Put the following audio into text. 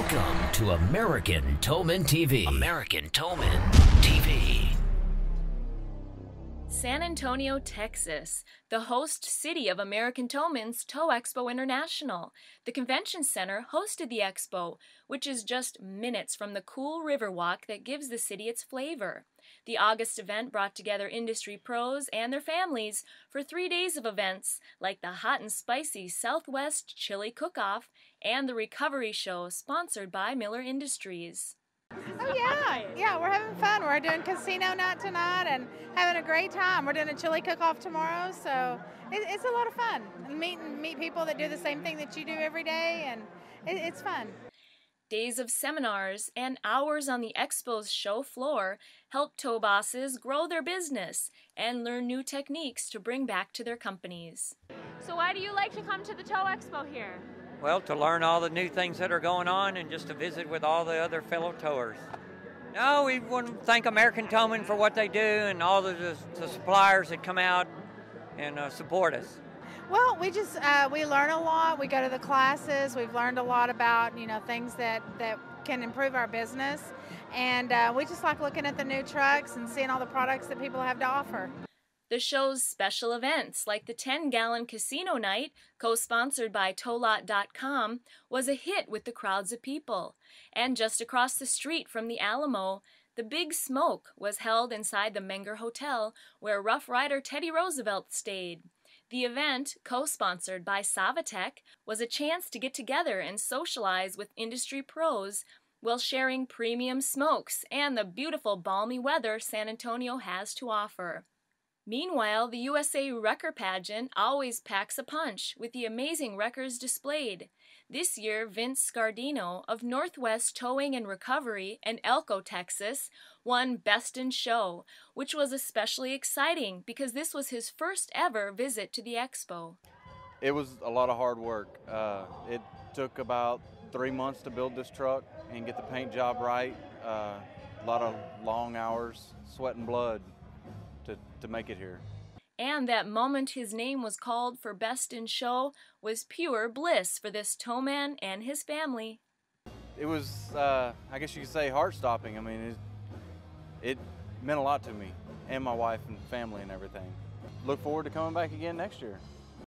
Welcome to American Towman TV. American Towman TV. San Antonio, Texas, the host city of American Towman's Tow Expo International. The convention center hosted the expo, which is just minutes from the cool river walk that gives the city its flavor. The August event brought together industry pros and their families for 3 days of events like the hot and spicy Southwest Chili Cook-Off and the Recovery Show sponsored by Miller Industries. Oh yeah, we're having fun. We're doing casino night tonight and having a great time. We're doing a chili cook-off tomorrow, so it's a lot of fun. Meet people that do the same thing that you do every day, and it's fun. Days of seminars and hours on the expo's show floor help tow bosses grow their business and learn new techniques to bring back to their companies. So why do you like to come to the Tow Expo here? Well, to learn all the new things that are going on and just to visit with all the other fellow towers. No, we want to thank American Towman for what they do and all the suppliers that come out and support us. Well, we learn a lot. We go to the classes. We've learned a lot about, you know, things that can improve our business. And we just like looking at the new trucks and seeing all the products that people have to offer. The show's special events, like the 10-gallon casino night, co-sponsored by TowLot.com, was a hit with the crowds of people. And just across the street from the Alamo, the Big Smoke was held inside the Menger Hotel, where Rough Rider Teddy Roosevelt stayed. The event, co-sponsored by Savatech, was a chance to get together and socialize with industry pros while sharing premium smokes and the beautiful balmy weather San Antonio has to offer. Meanwhile, the USA Wrecker pageant always packs a punch with the amazing wreckers displayed. This year, Vince Scardino of Northwest Towing and Recovery in Elko, Texas, won Best in Show, which was especially exciting because this was his first ever visit to the expo. It was a lot of hard work. It took about 3 months to build this truck and get the paint job right. A lot of long hours, sweat and blood to make it here. And that moment his name was called for Best in Show was pure bliss for this towman and his family. It was, I guess you could say, heart-stopping. I mean, it meant a lot to me and my wife and family and everything. Look forward to coming back again next year.